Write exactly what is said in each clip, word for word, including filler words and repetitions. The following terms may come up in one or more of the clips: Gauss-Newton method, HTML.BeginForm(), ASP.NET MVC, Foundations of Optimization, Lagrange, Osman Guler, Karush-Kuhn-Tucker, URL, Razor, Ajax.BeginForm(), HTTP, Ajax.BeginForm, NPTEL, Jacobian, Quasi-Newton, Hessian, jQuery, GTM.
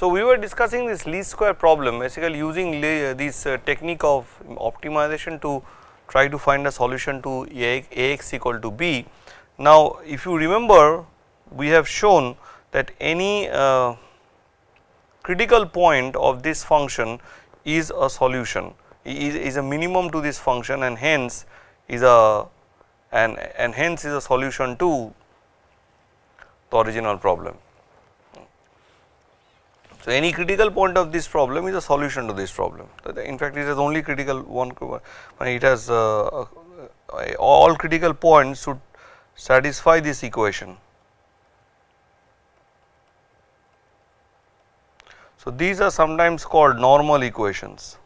So we were discussing this least square problem, basically using this uh, technique of optimization to try to find a solution to A x equal to b. Now if you remember, we have shown that any uh, critical point of this function is a solution, is, is a minimum to this function, and hence is a and, and hence is a solution to the original problem. So any critical point of this problem is a solution to this problem. In fact, it has only critical one, it has uh, all critical points should satisfy this equation. So these are sometimes called normal equations.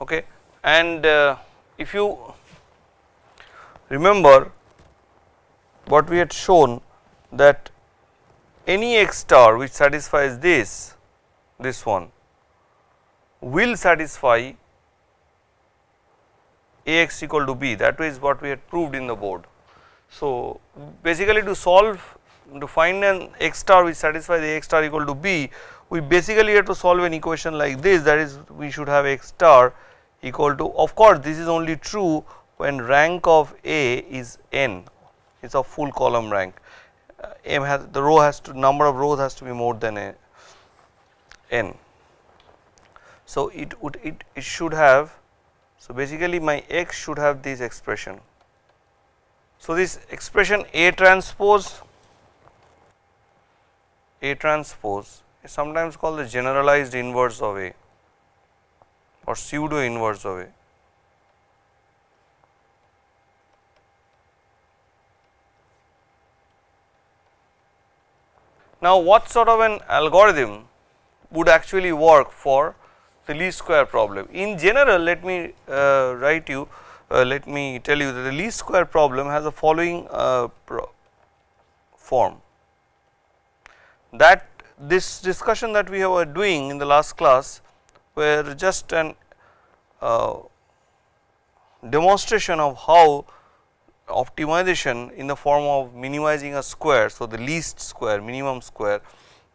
Okay. And uh, if you remember what we had shown, that any x star which satisfies this, this one will satisfy Ax equal to b, that is what we had proved in the board. So basically, to solve, to find an x star which satisfies Ax star equal to b, we basically have to solve an equation like this, that is, we should have x star equal to, of course this is only true when rank of A is n, it is a full column rank, uh, m has the row has to number of rows has to be more than a, n. So it would it, it should have, so basically my x should have this expression. So this expression A transpose, A transpose is sometimes called the generalized inverse of A or pseudo inverse of A. Now what sort of an algorithm would actually work for the least square problem? In general, let me uh, write you, uh, let me tell you that the least square problem has the following uh, pro form, that this discussion that we were doing in the last class were just an uh, demonstration of how optimization in the form of minimizing a square, so the least square, minimum square,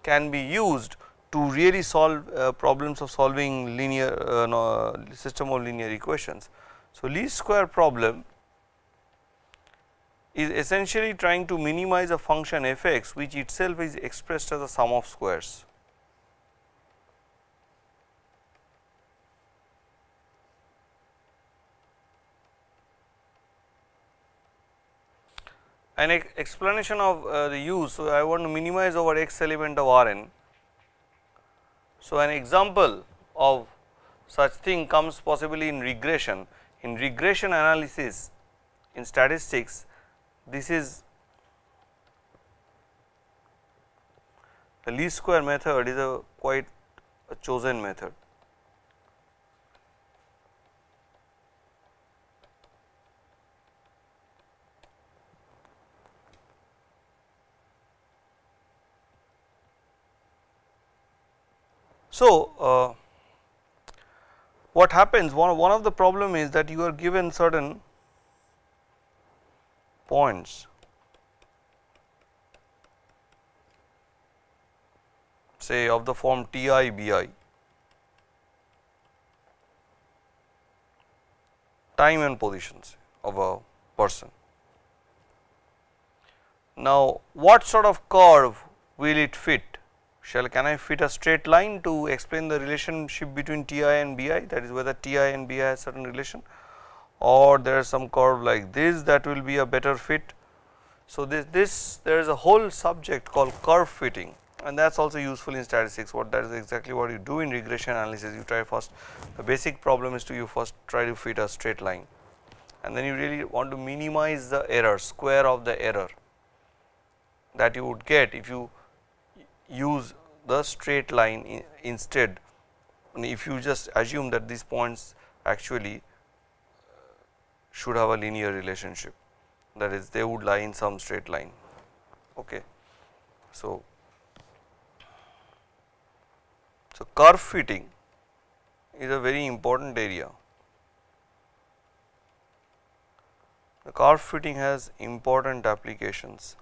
can be used to really solve uh, problems of solving linear uh, no, system of linear equations. So least square problem is essentially trying to minimize a function f(x) which itself is expressed as a sum of squares. An explanation of uh, the use, so I want to minimize over x element of Rn. So an example of such thing comes possibly in regression. In regression analysis, in statistics, this is the least square method is a quite a chosen method. So uh, what happens, one, one of the problem is that you are given certain points, say of the form T I B I, time and positions of a person. Now what sort of curve will it fit? Shall can I fit a straight line to explain the relationship between T I and B I, that is whether T I and B I has certain relation, or there is some curve like this that will be a better fit. So this, this there is a whole subject called curve fitting, and that is also useful in statistics. What that is exactly what you do in regression analysis, you try first, the basic problem is to you first try to fit a straight line and then you really want to minimize the error, square of the error that you would get if you use the straight line in instead. And if you just assume that these points actually should have a linear relationship, that is they would lie in some straight line. Okay. So, so curve fitting is a very important area. The curve fitting has important applications.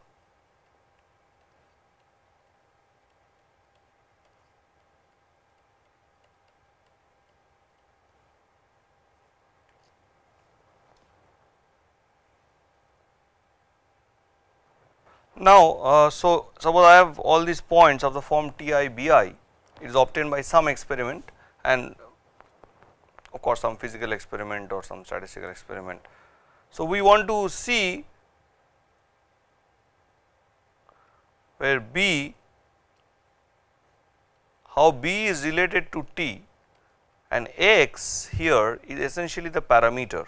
Now, uh, so suppose I have all these points of the form T I B I, it is obtained by some experiment and of course some physical experiment or some statistical experiment. So, we want to see where B, how B is related to T and X here is essentially the parameter.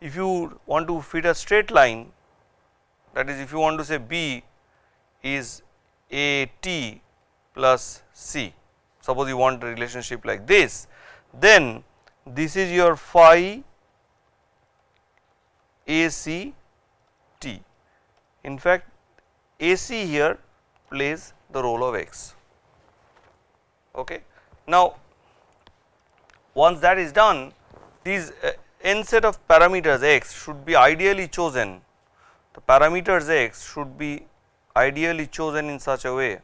If you want to fit a straight line, that is if you want to say B is A T plus C, suppose you want a relationship like this, then this is your phi A C T. In fact, A C here plays the role of X. Okay. Now, once that is done, these uh, n set of parameters X should be ideally chosen. The parameters X should be ideally chosen in such a way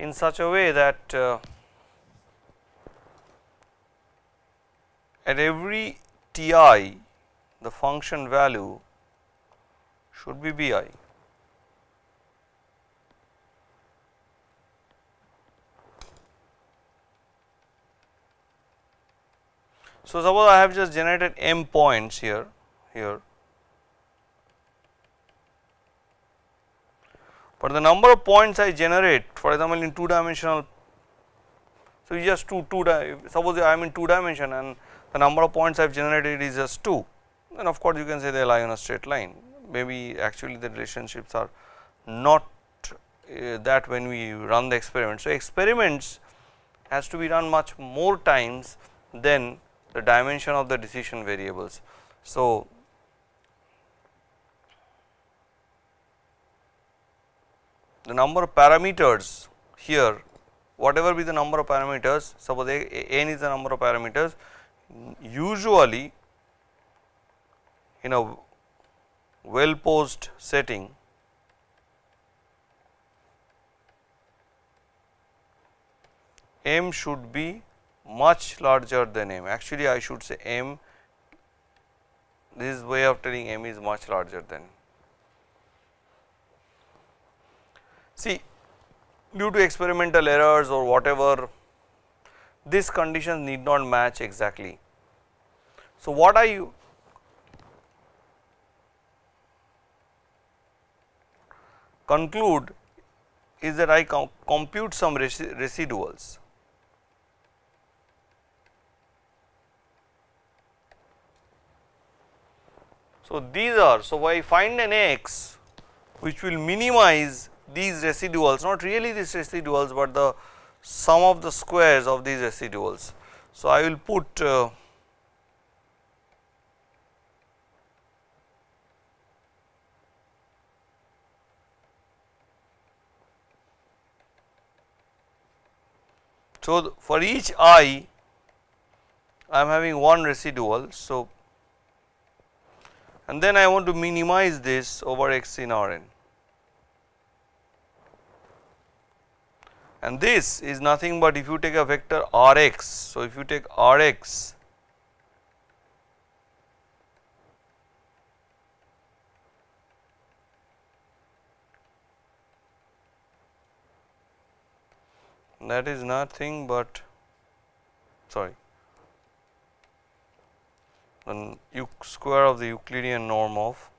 in such a way that uh, at every T I the function value should be B I. So, suppose I have just generated m points here, here, but the number of points I generate, for example, in two dimensional, so you just two, two, suppose I am in two dimension and the number of points I have generated is just two, then of course you can say they lie on a straight line. Maybe actually the relationships are not uh, that when we run the experiment. So, experiments has to be done much more times than the dimension of the decision variables. So, the number of parameters here, whatever be the number of parameters, suppose n is the number of parameters, usually in a well posed setting m should be much larger than m. Actually, I should say m, this way of telling m is much larger than. See, due to experimental errors or whatever, this condition need not match exactly. So, what are you? Conclude is that I com compute some res residuals. So, these are, so I find an X which will minimize these residuals, not really these residuals, but the sum of the squares of these residuals. So, I will put uh, so for each I, I am having one residual. So, and then I want to minimize this over X in R n. And this is nothing but if you take a vector R x. So, if you take R x, that is nothing but sorry then square of the Euclidean norm of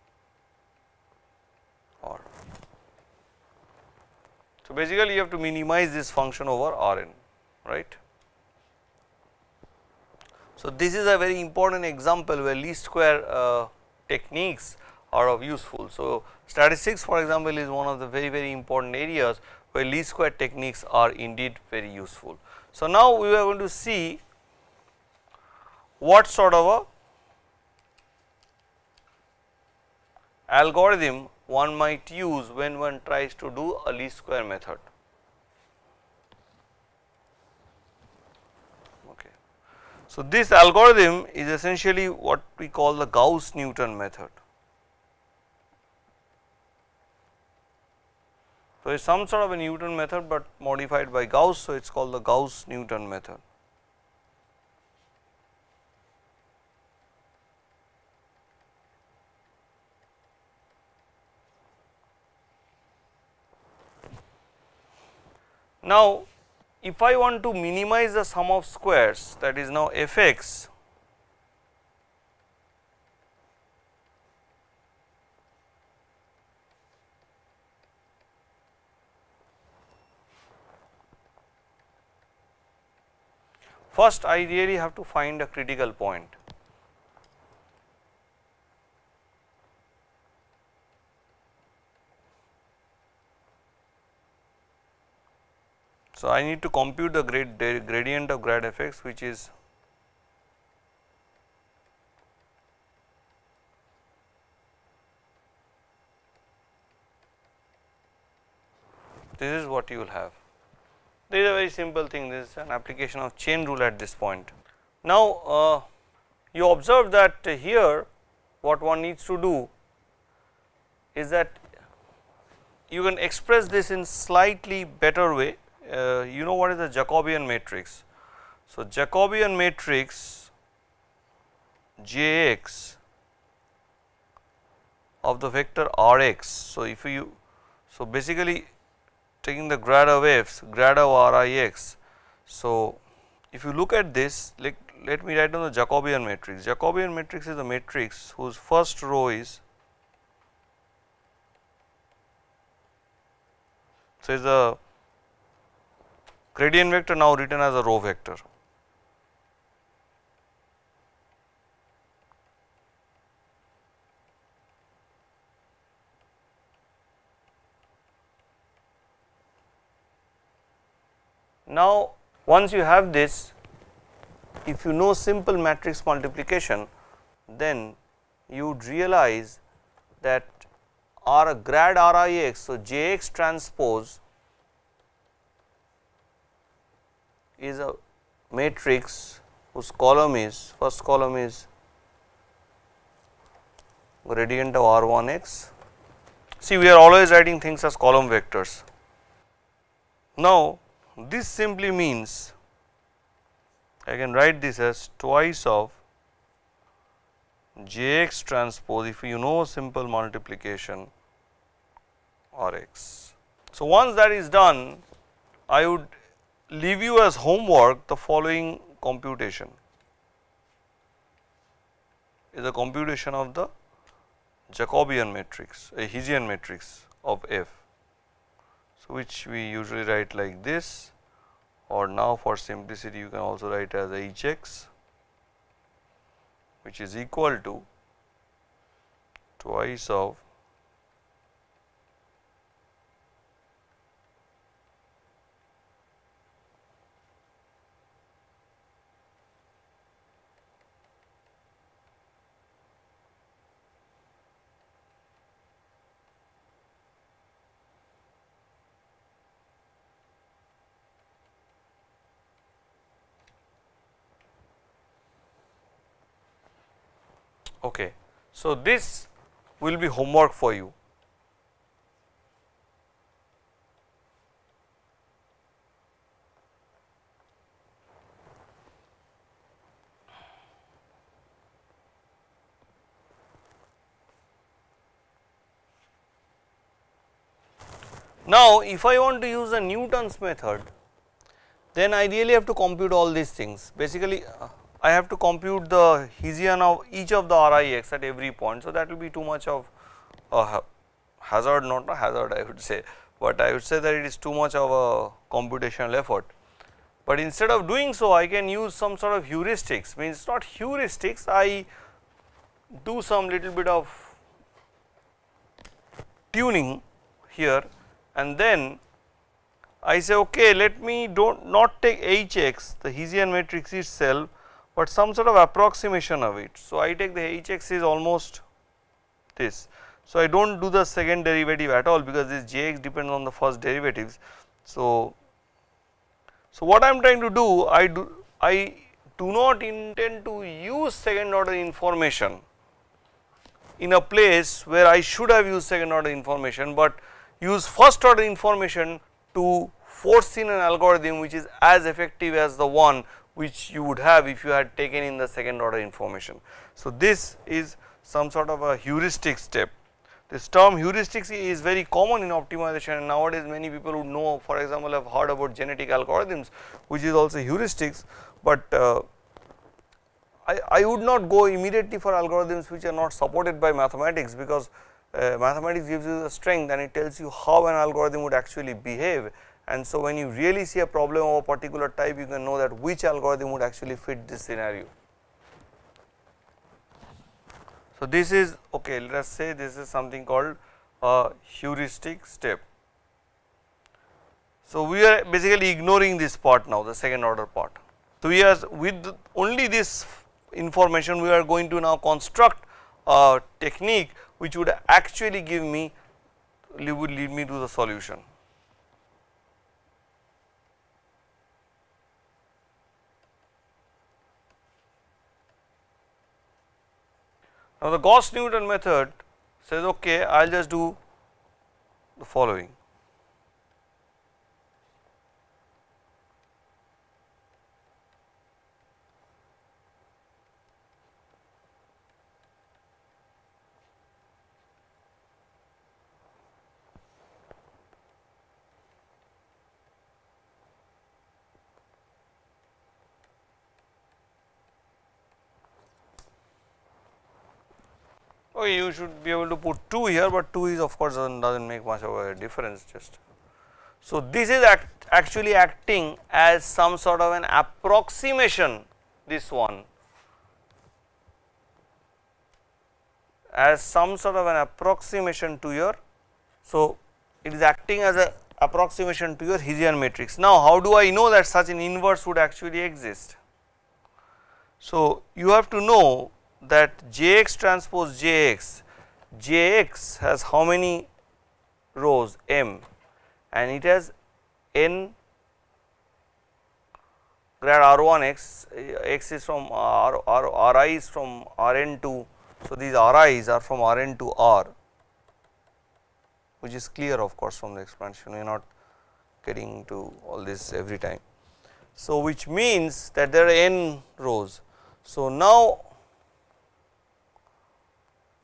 R. So, basically you have to minimize this function over Rn, right. So, this is a very important example where least square uh, techniques are of useful. So, statistics for example is one of the very very important areas where least square techniques are indeed very useful. So, now we are going to see what sort of a algorithm one might use when one tries to do a least square method. Okay. So, this algorithm is essentially what we call the Gauss-Newton method. So, it is some sort of a Newton method, but modified by Gauss. So, it is called the Gauss-Newton method. Now, if I want to minimize the sum of squares, that is now f x, first I really have to find a critical point. So, I need to compute the grad, gradient of grad f x, which is this is what you will have. This is a very simple thing, this is an application of chain rule at this point. Now, uh, you observe that here what one needs to do is that you can express this in slightly better way. Uh, you know what is the Jacobian matrix. So, Jacobian matrix J x of the vector R x. So, if you so basically taking the grad of f, grad of R I x. So, if you look at this, let, let me write down the Jacobian matrix. Jacobian matrix is a matrix whose first row is, so is a gradient vector now written as a row vector. Now, once you have this, if you know simple matrix multiplication, then you would realize that R grad R I x, so J x transpose is a matrix whose column is, first column is gradient of R one x. See, we are always writing things as column vectors. Now, this simply means I can write this as twice of J x transpose, if you know simple multiplication, R x. So, once that is done, I would leave you as homework the following computation is a computation of the Jacobian matrix, a Hessian matrix of f. Which we usually write like this, or now for simplicity you can also write as h x, which is equal to twice of okay. So, this will be homework for you. Now, if I want to use a Newton's method, then I really have to compute all these things. Basically, I have to compute the Hessian of each of the R I X at every point. So, that will be too much of a hazard, not a hazard I would say, but I would say that it is too much of a computational effort. But instead of doing so, I can use some sort of heuristics, means not heuristics, I do some little bit of tuning here, and then I say, okay, let me do not take H x, the Hessian matrix itself, but some sort of approximation of it. So, I take the H x is almost this. So, I do not do the second derivative at all, because this J x depends on the first derivatives. So, So, what I am trying to do, I do I do not intend to use second order information in a place where I should have used second order information, but use first order information to force in an algorithm which is as effective as the one which you would have if you had taken in the second order information. So, this is some sort of a heuristic step. This term heuristics is very common in optimization, and nowadays many people would know, for example, have heard about genetic algorithms, which is also heuristics, but uh, I, I would not go immediately for algorithms which are not supported by mathematics, because uh, mathematics gives you the strength and it tells you how an algorithm would actually behave. And so, when you really see a problem of a particular type, you can know that which algorithm would actually fit this scenario. So, this is okay, let us say this is something called a heuristic step. So, we are basically ignoring this part now, the second order part. So, we are with only this information, we are going to now construct a technique which would actually give me, would lead me to the solution. Now, the Gauss-Newton method says, okay, I will just do the following. Okay, you should be able to put two here, but two is of course does not make much of a difference just. So, this is act actually acting as some sort of an approximation, this one as some sort of an approximation to your. So, it is acting as an approximation to your Hessian matrix. Now, how do I know that such an inverse would actually exist? So, you have to know that J x transpose J x, J x has how many rows? M, and it has n grad R one x, x is from R, R, Ri is from Rn to, so these Ri's are from Rn to R, which is clear of course from the expansion, we are not getting to all this every time. So, which means that there are n rows. So, now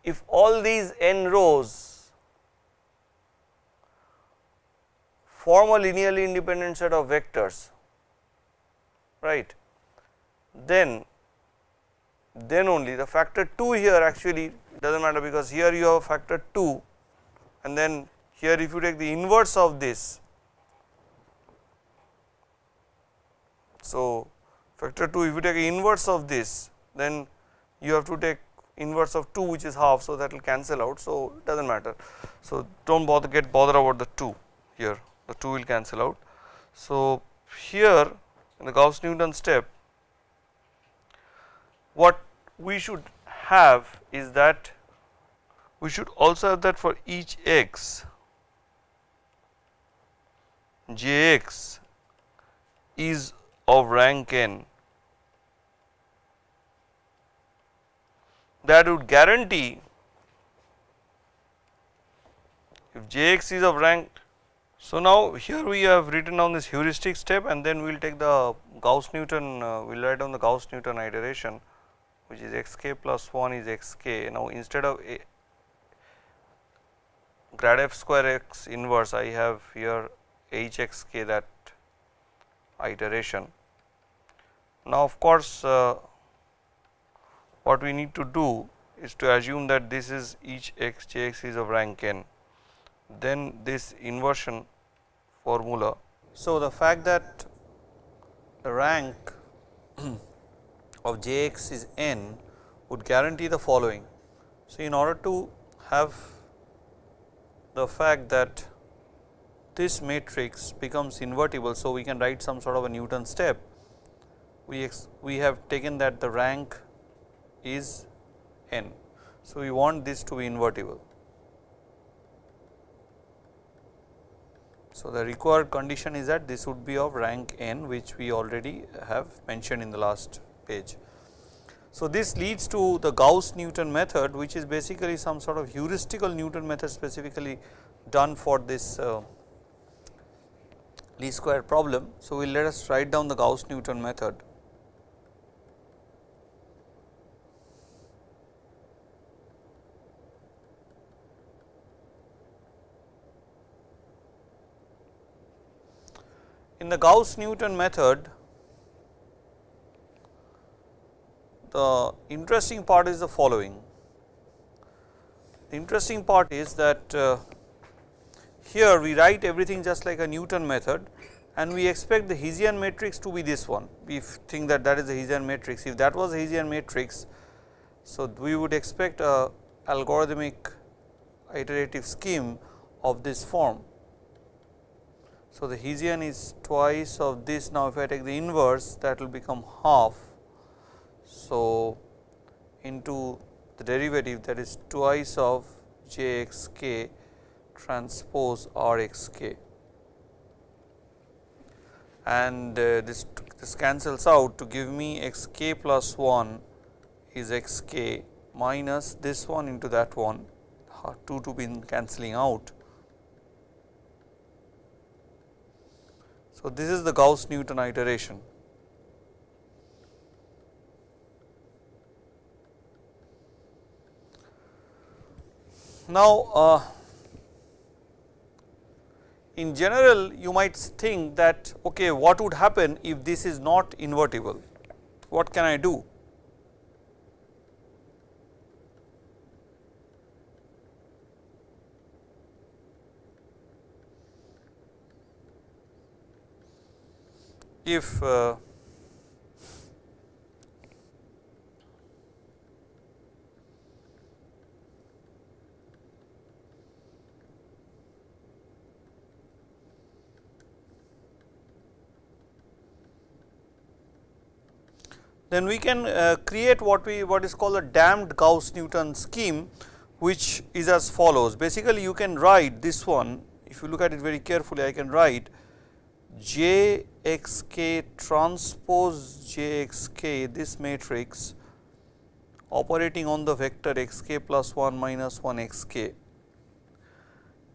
if all these n rows form a linearly independent set of vectors, right, then, then only the factor two here actually does not matter, because here you have factor two, and then here if you take the inverse of this. So, factor two, if you take the inverse of this, then you have to take inverse of two, which is half, so that will cancel out. So, it does not matter. So, do not bother get bother about the two here, the two will cancel out. So, here in the Gauss-Newton step, what we should have is that we should also have that for each x, J x is of rank n. That would guarantee, if J x is of rank. So, now here we have written down this heuristic step, and then we will take the Gauss-Newton, uh, we will write down the Gauss-Newton iteration, which is xk plus one is xk. Now, instead of a grad f square x inverse, I have here hxk, that iteration. Now, of course, uh, what we need to do is to assume that this is each x j x is of rank n, then this inversion formula. So, the fact that the rank of j x is n would guarantee the following. So, in order to have the fact that this matrix becomes invertible, so we can write some sort of a Newton step, we, ex we have taken that the rank is n. So, we want this to be invertible. So, the required condition is that this would be of rank n, which we already have mentioned in the last page. So, this leads to the Gauss-Newton method, which is basically some sort of heuristical Newton method specifically done for this uh, least square problem. So, we will let us write down the Gauss-Newton method. In the Gauss-Newton method, the interesting part is the following. The interesting part is that uh, here we write everything just like a Newton method, and we expect the Hessian matrix to be this one. We think that that is the Hessian matrix. If that was the Hessian matrix, so we would expect a algorithmic iterative scheme of this form. So, the Hessian is twice of this. Now, if I take the inverse, that will become half. So, into the derivative, that is twice of j x k transpose r x k, and uh, this, this cancels out to give me x k plus one is x k minus this one into that one, two to be cancelling out. So, this is the Gauss-Newton iteration. Now, uh, in general, you might think that, okay, what would happen if this is not invertible? What can I do? If uh, then we can uh, create what we what is called a damped Gauss-Newton scheme, which is as follows. Basically, you can write this one. If you look at it very carefully, I can write j x k transpose j x k, this matrix operating on the vector x k plus one minus one x k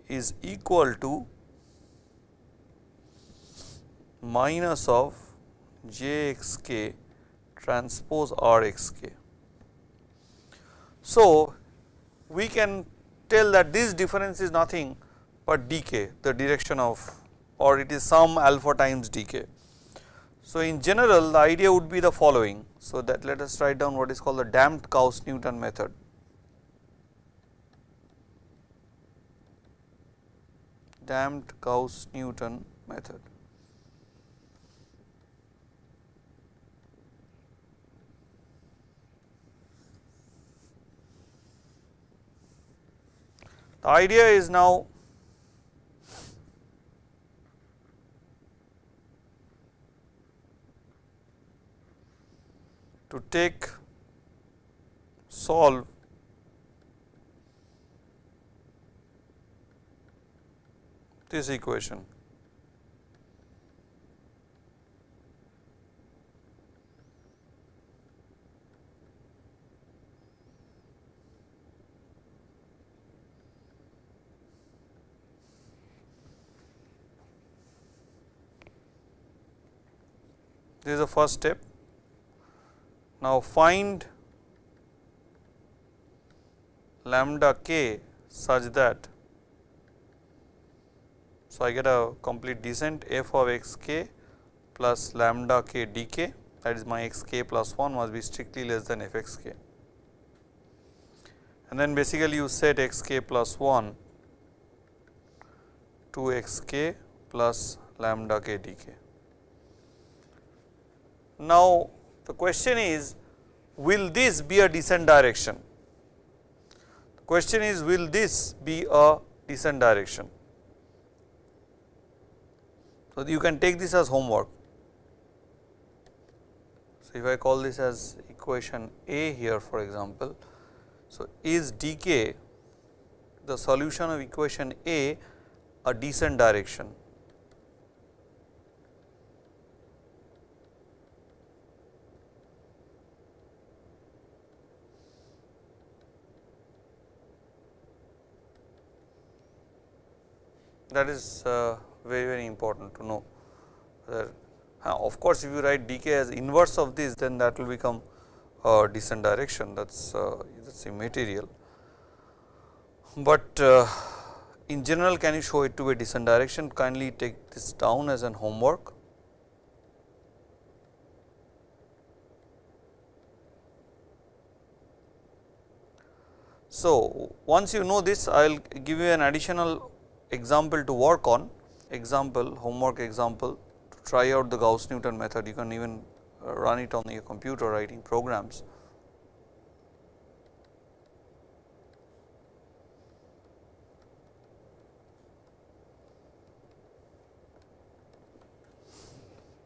is equal to minus of j x k transpose r x k. So, we can tell that this difference is nothing but d k, the direction of, or it is some alpha times d k. So, in general, the idea would be the following. So, that let us write down what is called the damped Gauss-Newton method. Damped Gauss-Newton method. The idea is now to take solve this equation. This is the first step. Now, find lambda k such that, so I get a complete descent f of x k plus lambda k dk, that is my x k plus one must be strictly less than f x k. And then basically you set x k plus one to x k plus lambda k dk. Now, the question is, will this be a descent direction? The question is, will this be a descent direction? So, you can take this as homework. So, if I call this as equation A here for example, so is dk, the solution of equation A, a descent direction? That is uh, very very important to know. Whether, uh, of course, if you write dk as inverse of this, then that will become uh, descent direction, that is uh, that's immaterial. But uh, in general, can you show it to be descent direction? Kindly take this down as an homework. So, once you know this, I will give you an additional example to work on, example homework example to try out the Gauss-Newton method. You can even run it on your computer writing programs.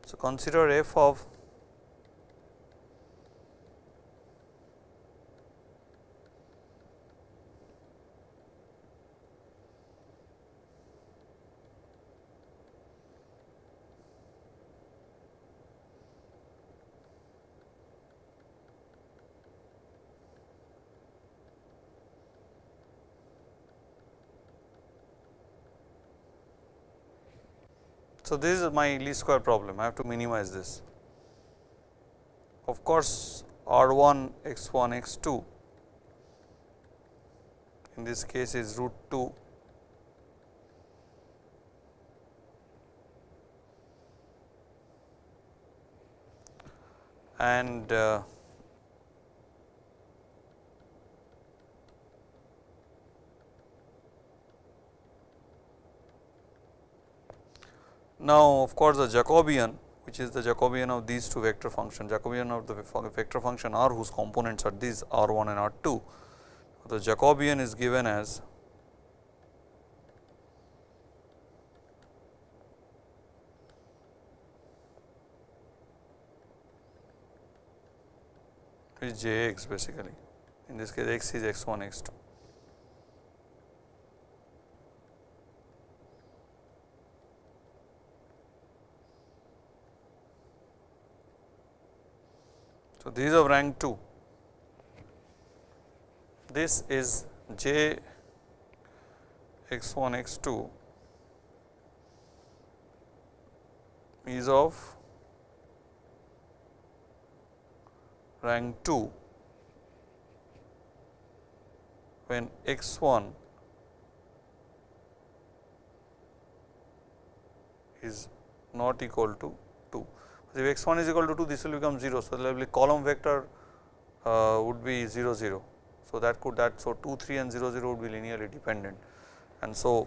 So, consider f of So, this is my least square problem, I have to minimize this. Of course, R one, X one, X two in this case is root two. And uh, now, of course, the Jacobian, which is the Jacobian of these two vector functions, Jacobian of the vector function R whose components are these R one and R two. The Jacobian is given as is J x basically, in this case x is x one, x two. So, these are rank two, this is J x one x two is of rank two when x one is not equal to two. If x one is equal to two, this will become zero. So, the column vector uh, would be zero zero. So, that could that. So, two three and zero zero would be linearly dependent, and so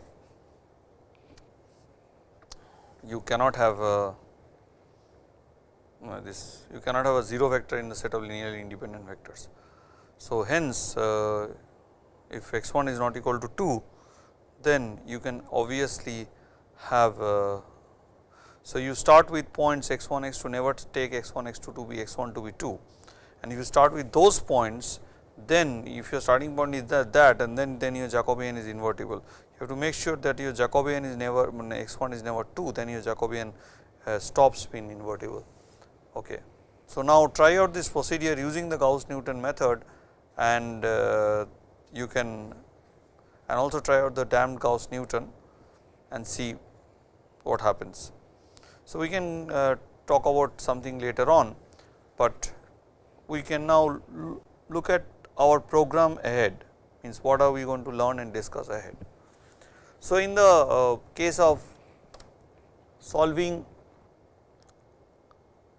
you cannot have a, uh, this you cannot have a zero vector in the set of linearly independent vectors. So, hence uh, if x one is not equal to two, then you can obviously have uh, so, you start with points x one, x two, never take x one, x two to be x one to be two, and if you start with those points, then if your starting point is that, that and then, then your Jacobian is invertible. You have to make sure that your Jacobian is never, x one is never two, then your Jacobian uh, stops being invertible. Okay. So, now try out this procedure using the Gauss-Newton method, and uh, you can and also try out the damped Gauss-Newton and see what happens. So, we can uh, talk about something later on, but we can now look at our program ahead, means what are we going to learn and discuss ahead. So, in the uh, case of solving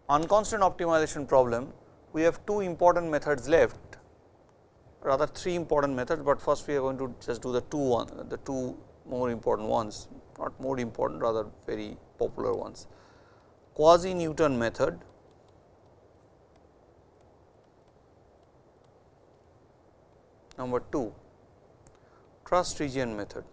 on constant optimization problem, we have two important methods left, rather three important methods, but first we are going to just do the two one, the two more important ones, not more important, rather very popular ones. Quasi-Newton method number two, trust region method.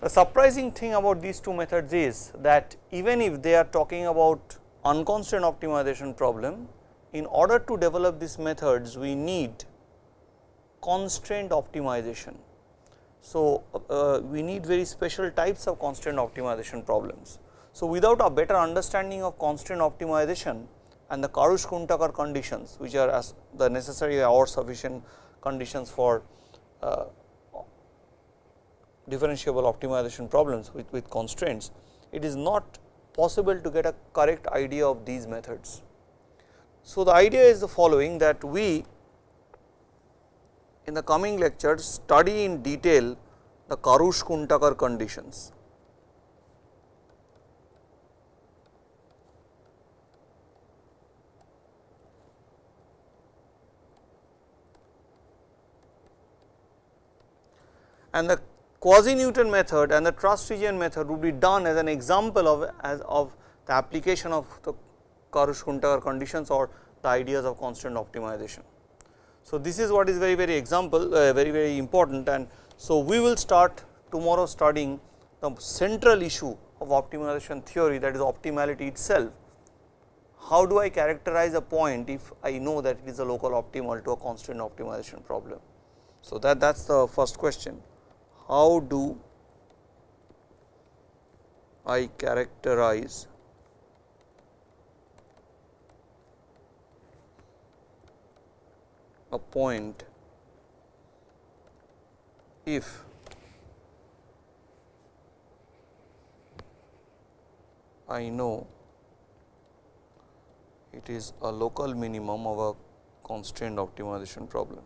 The surprising thing about these two methods is that even if they are talking about unconstant optimization problem, in order to develop these methods we need constraint optimization. So, uh, we need very special types of constraint optimization problems. So, without a better understanding of constraint optimization and the Karush-Kuhn-Tucker conditions, which are as the necessary or sufficient conditions for uh, differentiable optimization problems with, with constraints, it is not possible to get a correct idea of these methods. So, the idea is the following, that we in the coming lectures study in detail the Karush-Kuhn-Tucker conditions. And the Quasi-Newton method and the trust region method would be done as an example of as of the application of the Karush-Kuhn-Tucker conditions or the ideas of constant optimization. So, this is what is very very example uh, very very important, and so we will start tomorrow studying the central issue of optimization theory, that is optimality itself. How do I characterize a point if I know that it is a local optimal to a constant optimization problem? So, that that is the first question. How do I characterize a point if I know it is a local minimum of a constraint optimization problem?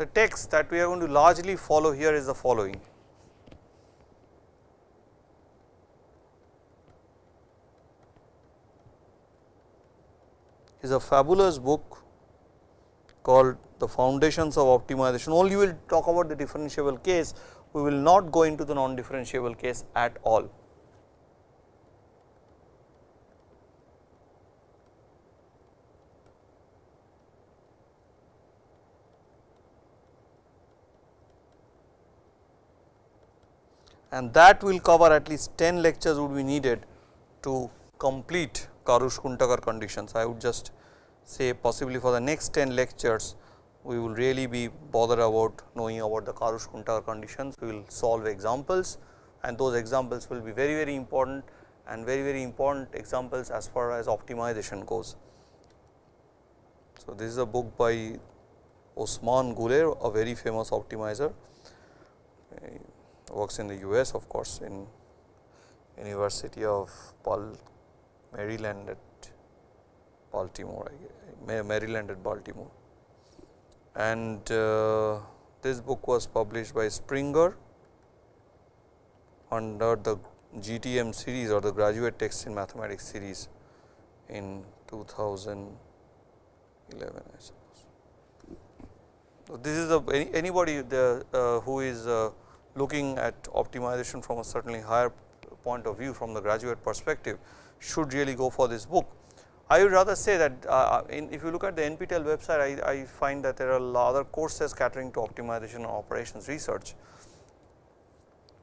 The text that we are going to largely follow here is the following. It is a fabulous book called The Foundations of Optimization. Only we will talk about the differentiable case, we will not go into the non-differentiable case at all. And that will cover at least ten lectures would be needed to complete Karush-Kuhn-Tucker conditions. I would just say possibly for the next ten lectures, we will really be bothered about knowing about the Karush-Kuhn-Tucker conditions. We will solve examples, and those examples will be very very important and very very important examples as far as optimization goes. So, this is a book by Osman Guler, a very famous optimizer. Works in the U S, of course, in University of Bal Maryland at Baltimore, Maryland at Baltimore. And uh, this book was published by Springer under the G T M series or the Graduate Text in Mathematics series in two thousand eleven, I suppose. So, this is a, any, anybody the, uh, who is uh, looking at optimization from a certainly higher point of view, from the graduate perspective, should really go for this book. I would rather say that uh, in, if you look at the N P T E L website, I, I find that there are other courses catering to optimization and operations research.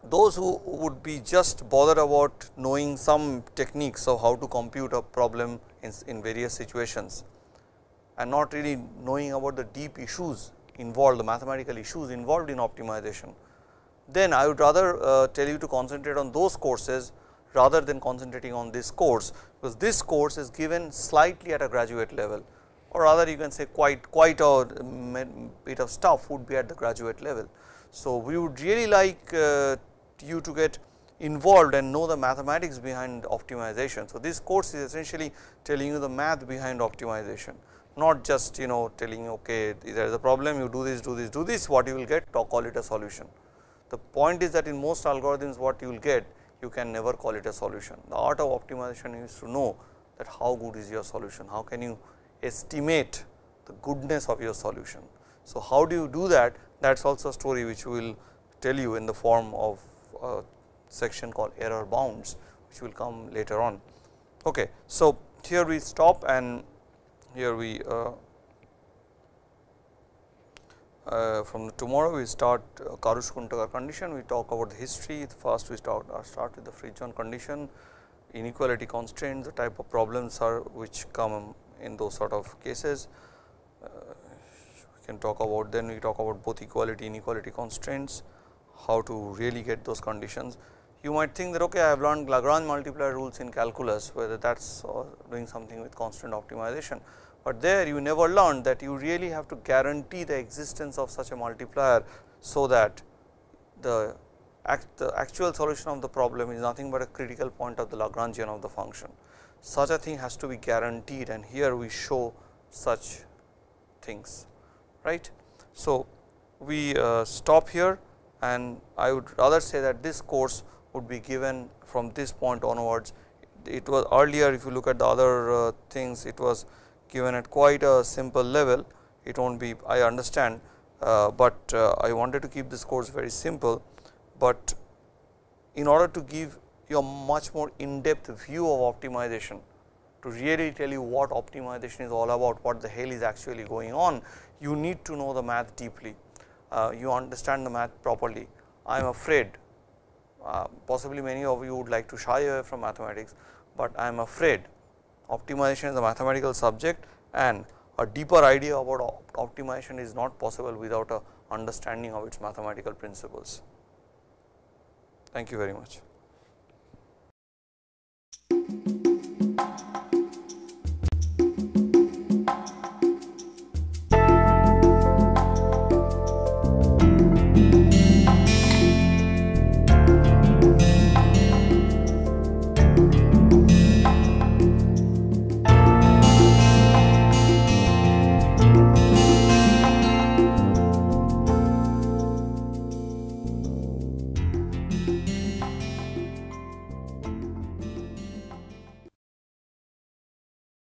Those who would be just bothered about knowing some techniques of how to compute a problem in, in various situations and not really knowing about the deep issues involved, the mathematical issues involved in optimization, then I would rather uh, tell you to concentrate on those courses rather than concentrating on this course, because this course is given slightly at a graduate level or rather you can say quite quite a bit of stuff would be at the graduate level. So, we would really like uh, you to get involved and know the mathematics behind optimization. So, this course is essentially telling you the math behind optimization, not just you know telling you okay, there is a problem, you do this, do this, do this, what you will get, call it a solution. The point is that in most algorithms what you will get, you can never call it a solution. The art of optimization is to know that how good is your solution, how can you estimate the goodness of your solution. So, how do you do that? That is also a story which we will tell you in the form of a section called error bounds, which will come later on. Okay. So, here we stop and here we uh, Uh, from tomorrow we start uh, Karush-Kuhn-Tucker condition, we talk about the history. First we start, uh, start with the Fridtjof condition, inequality constraints, the type of problems are which come in those sort of cases. Uh, we can talk about, then we talk about both equality and inequality constraints, how to really get those conditions. You might think that okay, I have learned Lagrange multiplier rules in calculus, whether that is uh, doing something with constant optimization. But there you never learned that you really have to guarantee the existence of such a multiplier, so that the, act, the actual solution of the problem is nothing but a critical point of the Lagrangian of the function. Such a thing has to be guaranteed, and here we show such things, right. So, we uh, stop here, and I would rather say that this course would be given from this point onwards. It was earlier, if you look at the other uh, things, it was given at quite a simple level. It won't be, I understand, uh, but uh, I wanted to keep this course very simple, but in order to give you a much more in depth view of optimization, to really tell you what optimization is all about, what the hell is actually going on, you need to know the math deeply, uh, you understand the math properly. I am afraid uh, possibly many of you would like to shy away from mathematics, but I am afraid optimization is a mathematical subject, and a deeper idea about op optimization is not possible without a understanding of its mathematical principles. Thank you very much.